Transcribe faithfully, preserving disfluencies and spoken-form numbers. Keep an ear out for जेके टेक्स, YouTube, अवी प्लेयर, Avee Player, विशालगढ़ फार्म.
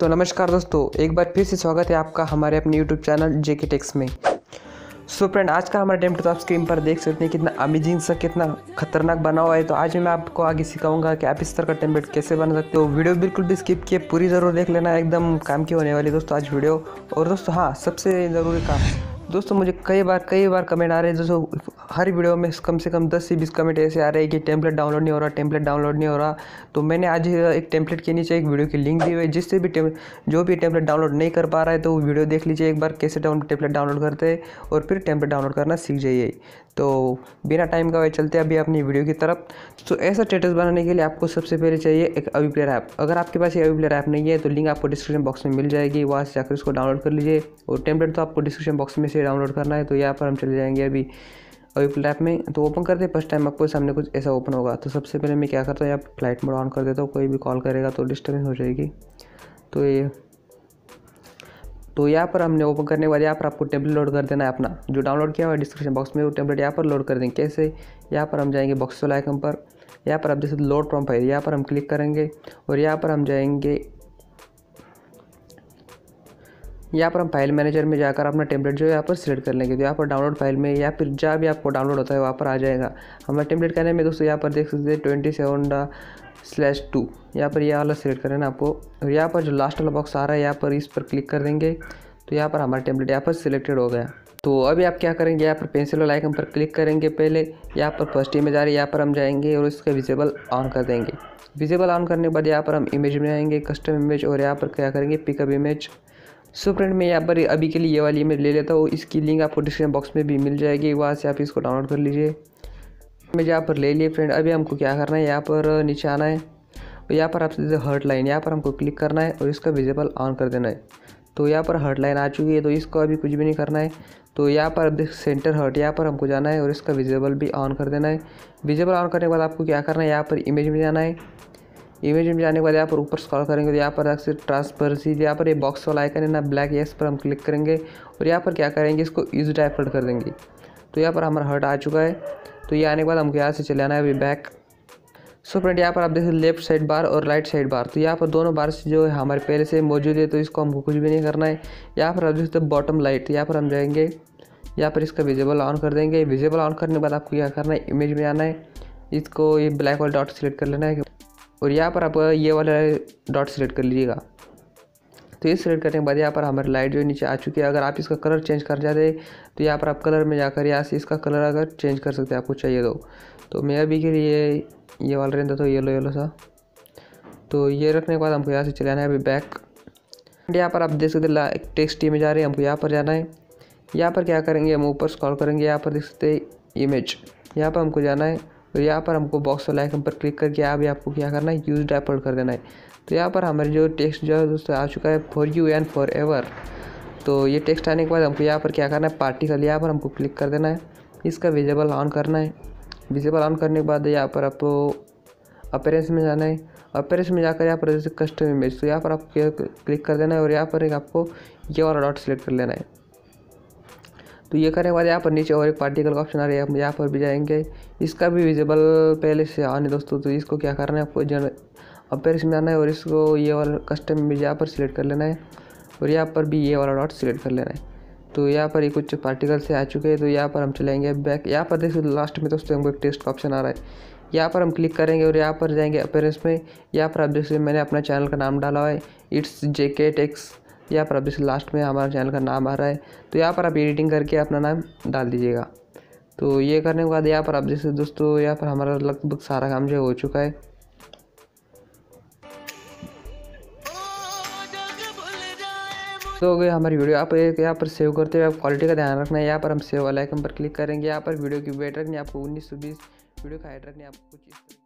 तो नमस्कार दोस्तों, एक बार फिर से स्वागत है आपका हमारे अपने यूट्यूब चैनल जेके टेक्स में। सो so फ्रेंड, आज का हमारा अटेम्प्ट तो आप स्क्रीन पर देख सकते हैं कितना अमेजिंग सा, कितना खतरनाक बना हुआ है। तो आज मैं आपको आगे सिखाऊंगा कि आप इस तरह का अटेम्प्ट कैसे बना सकते हो। वीडियो बिल्कुल भी स्किप किए पूरी ज़रूर देख लेना, एकदम काम की होने वाली दोस्तों आज वीडियो। और दोस्तों हाँ, सबसे ज़रूरी काम दोस्तों, मुझे कई बार कई बार कमेंट आ रहे हैं दोस्तों, हर वीडियो में कम से कम दस से बीस कमेंट ऐसे आ रहे हैं कि टेम्पलेट डाउनलोड नहीं हो रहा, टेम्पलेट डाउनलोड नहीं हो रहा। तो मैंने आज एक टेम्पलेट के नीचे एक वीडियो की लिंक दी हुई है, जिससे भी जो भी टेम्पलेट डाउनलोड नहीं कर पा रहा है तो वो वीडियो देख लीजिए एक बार, कैसे टेम्पलेट डाउनलोड करते हैं और फिर टेम्पलेट डाउनलोड करना सीख जाइए। तो बिना टाइम का वे चलते हैं अभी अपनी वीडियो की तरफ। तो ऐसा टेटस बनाने के लिए आपको सबसे पहले चाहिए एक अवी प्लेयर ऐप। अगर आपके पास ये अवी प्लेयर ऐप नहीं है तो लिंक आपको डिस्क्रिप्शन बॉक्स में मिल जाएगी, वहाँ से जाकर उसको डाउनलोड कर लीजिए। और टेम्पलेट तो आपको डिस्क्रिप्शन बॉक्स में से डाउनलोड करना है। तो यहाँ पर हम चले जाएंगे अभी अवी प्लेयर ऐप में। तो ओपन करते हैं, फर्स्ट टाइम आपको सामने कुछ ऐसा ओपन होगा। तो सबसे पहले मैं क्या करता हूँ, यहाँ फ्लाइट मोड ऑन कर देता हूँ, कोई भी कॉल करेगा तो डिस्टर्बेंस हो जाएगी। तो ये तो यहाँ पर हमने ओपन करने के बाद यहाँ पर आपको टेम्पलेट लोड कर देना है अपना, जो डाउनलोड किया हुआ है डिस्क्रिप्शन बॉक्स में वो टेम्पलेट यहाँ पर लोड कर देंगे। कैसे, यहाँ पर हम जाएंगे बॉक्स वाला आइकन पर, यहाँ पर आप जैसे लोड फ्रॉम फाइल यहाँ पर हम क्लिक करेंगे और यहाँ पर हम जाएंगे, यहाँ पर हम फाइल मैनेजर में जाकर अपना टेम्पलेट जो है यहाँ पर सिलेक्ट कर लेंगे। तो यहाँ पर डाउनलोड फाइल में या फिर जहाँ भी आपको डाउनलोड होता है वहाँ पर आ जाएगा हमारा टेम्पलेट। कहने में दोस्तों यहाँ पर देख सकते हैं ट्वेंटी सेवन स्लैश टू, यहाँ पर यह वाला सिलेक्ट करना है आपको। और यहाँ पर जो लास्ट वाला बॉक्स आ रहा है यहाँ पर इस पर क्लिक कर देंगे। तो यहाँ पर हमारा टेम्पलेट यहाँ पर सिलेक्टेड हो गया। तो अभी आप क्या करेंगे, यहाँ पर पेंसिल वाला आइकन पर क्लिक करेंगे, पहले यहाँ पर फर्स्ट इमेज आ रही है यहाँ पर हम जाएंगे और इसका विजिबल ऑन कर देंगे। विजिबल ऑन करने के बाद यहाँ पर हम इमेज में आएंगे, कस्टम इमेज, और यहाँ पर क्या करेंगे पिकअप इमेज। सो फ्रेंड, मैं यहाँ पर अभी के लिए ये वाली इमेज ले लेता हूँ, इसकी लिंक आपको डिस्क्रिप्शन बॉक्स में भी मिल जाएगी, वहाँ से आप इसको डाउनलोड कर लीजिए। इमेज यहाँ पर ले लिए फ्रेंड। अभी हमको क्या करना है, यहाँ पर नीचे आना है और यहाँ पर आपसे जैसे हर्ट लाइन यहाँ पर हमको क्लिक करना है और इसका विजिबल ऑन कर देना है। तो यहाँ पर हर्ट लाइन आ चुकी है, तो इसको अभी कुछ भी नहीं करना है। तो यहाँ पर अब सेंटर हर्ट यहाँ पर हमको जाना है और इसका विजिबल भी ऑन कर देना है। विजिबल ऑन करने के बाद आपको क्या करना है, यहाँ पर इमेज में जाना है। इमेज में जाने के बाद यहाँ पर ऊपर स्क्रॉल करेंगे तो यहाँ पर आपसे ट्रांसपेरेंसी, यहाँ पर ये बॉक्स वाला आइकन है ना ब्लैक, यस पर हम क्लिक करेंगे और यहाँ पर क्या करेंगे, इसको इज डाइवर्ट कर देंगे। तो यहाँ पर हमारा हर्ट आ चुका है। तो ये आने के बाद हमको यहाँ से चले आना है अभी बैक। सो फ्रेंड, यहाँ पर आप देखिए लेफ्ट साइड बार और राइट साइड बार, तो यहाँ पर दोनों बार से जो है हमारे पहले से मौजूद है, तो इसको हमको कुछ भी नहीं करना है। यहाँ पर आप देखते बॉटम लाइट, यहाँ पर हम जाएंगे, यहाँ पर इसका विजिबल ऑन कर देंगे। विजिबल ऑन करने के बाद आपको क्या करना है, इमेज में आना है, इसको ये ब्लैक वाला डॉट सिलेक्ट कर लेना है और यहाँ पर आप ये वाला डॉट सिलेक्ट कर लीजिएगा। तो ये सिलेक्ट करने के बाद यहाँ पर हमारी लाइट जो नीचे आ चुकी है। अगर आप इसका कलर चेंज करना चाहते हैं तो यहाँ पर आप कलर में जाकर यहाँ से इसका कलर अगर चेंज कर सकते हैं आपको चाहिए तो। तो मैं अभी के लिए ये वाला रहता तो येलो येलो सा, तो ये रखने के बाद हमको यहाँ से चलाना है अभी बैक। यहाँ पर आप देख सकते हैं एक टेक्स्ट इमेज आ रही है, हमको यहाँ पर जाना है। यहाँ पर क्या करेंगे, हम ऊपर स्क्रॉल करेंगे, यहाँ पर देख सकते हैं इमेज, यहाँ पर हमको जाना है और यहाँ पर हमको बॉक्स वाला आइकन पर क्लिक करके यहाँ भी आपको क्या करना है, यूज डाइवर्ट कर देना है। तो यहाँ पर हमारे जो टेक्स्ट जो है दोस्तों आ चुका है, for you and forever. तो ये टेक्स्ट आने के बाद हमको यहाँ पर क्या करना है, पार्टिकल यहाँ पर हमको क्लिक कर देना है, इसका विजिबल ऑन करना है। विजिबल ऑन करने के बाद यहाँ पर आपको अपीयरेंस में जाना है। अपीयरेंस में जाकर यहाँ पर जैसे कस्टम इमेज, तो यहाँ पर आप क्लिक कर देना है और यहाँ पर एक आपको ये वाला डॉट सिलेक्ट कर लेना है। तो ये करने के बाद यहाँ पर नीचे और एक पार्टिकल का ऑप्शन आ रहा है, यहाँ पर भी जाएंगे, इसका भी विजिबल पहले से ऑन है दोस्तों। तो इसको क्या करना है, आपको जन अपीयरेंस में आना है और इसको ये वाला कस्टम इमेज यहाँ पर सिलेक्ट कर लेना है और यहाँ पर भी ये वाला डॉट सिलेक्ट कर लेना है। तो यहाँ पर ये कुछ पार्टिकल से आ चुके हैं। तो यहाँ पर हम चलाएंगे बैक। यहाँ पर देखिए लास्ट में दोस्तों हमको एक टेक्स्ट का ऑप्शन आ रहा है, यहाँ पर हम क्लिक करेंगे और यहाँ पर जाएंगे अपीयरेंस में। यहाँ पर आप देख सकते हैं मैंने अपना चैनल का नाम डाला हुआ है, इट्स जेके टेक्स। यहाँ पर आप देखिए लास्ट में हमारा चैनल का नाम आ रहा है। तो यहाँ पर आप एडिटिंग करके अपना नाम डाल दीजिएगा। तो ये करने के बाद यहाँ पर आप जैसे दोस्तों यहाँ पर हमारा लगभग सारा काम जो हो चुका है। तो हो गई हमारी वीडियो। आप एक यहाँ पर सेव करते हुए आप क्वालिटी का ध्यान रखना है। यहाँ पर हम सेव वाला आइकन पर क्लिक करेंगे, यहाँ पर वीडियो की वेट रखनी है आपको उन्नीस सौ बीस, वीडियो का हाइट रखनी है आपको कुछ।